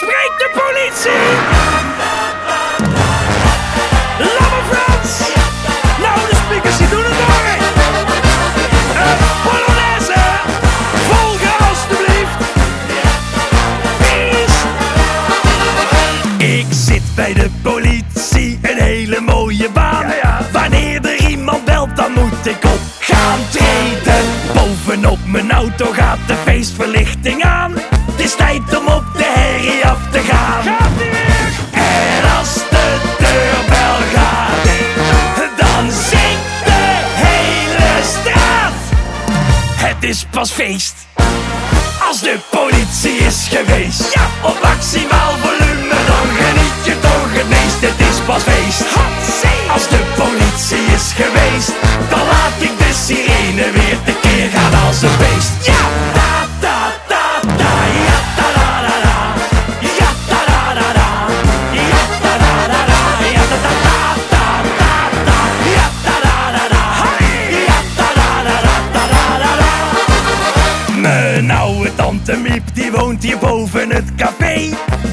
Daar spreekt de politie! Lamme Frans! Nou, de speakers die doen het hoor! Een polonaise! Volgen alstublieft! Peace! Ik zit bij de politie, een hele mooie baan. Wanneer er iemand belt, dan moet ik op gaan treden. Bovenop mijn auto gaat de feestverlichting aan. Het is tijd om op de herrie af te gaan. Gaat ie weer? En als de deurbel gaat, dan zingt de hele straat. Het is pas feest als de politie is geweest. Ja, op maximaal volume, dan geniet je toch het meest. Het is pas feest als de politie is geweest. Dan laat ik de sirene weer tekeer gaan als een feest. Ja, tante Miep, die woont hier boven het café.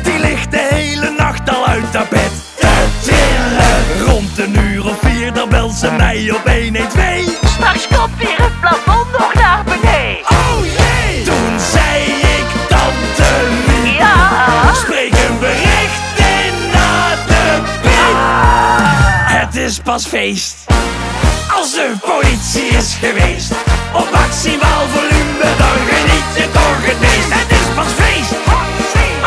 Die ligt de hele nacht al uit haar bed te trillen. Rond een uur of vier, dan belt ze mij op 112. Straks komt hier het plafond nog naar beneden. Oh jee! Toen zei ik, tante Miep, ja, spreek een bericht in naar de piep. Het is pas feest als de politie is geweest. Op maximaal volume, dan geniet je toch het meest. Het is pas feest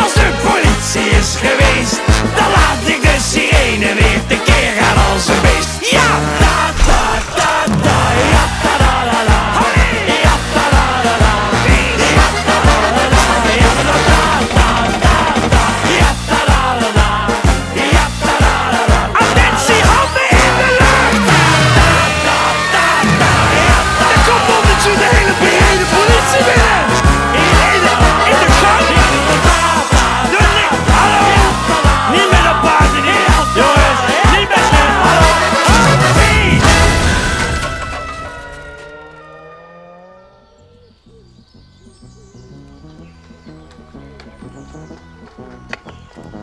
als de politie is geweest. Dan laat ik de sirene weer tekeer gaan als een beest. Ja! Da da da da, ja da da da da, ja da da da da, ja da da da da, ja da da da da, ja da da da da, ja da da da da. Attentie, handen in de lucht! Da da da da, ja da. Er komt ondertussen de hele politie binnen!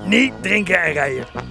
Niet drinken en rijden.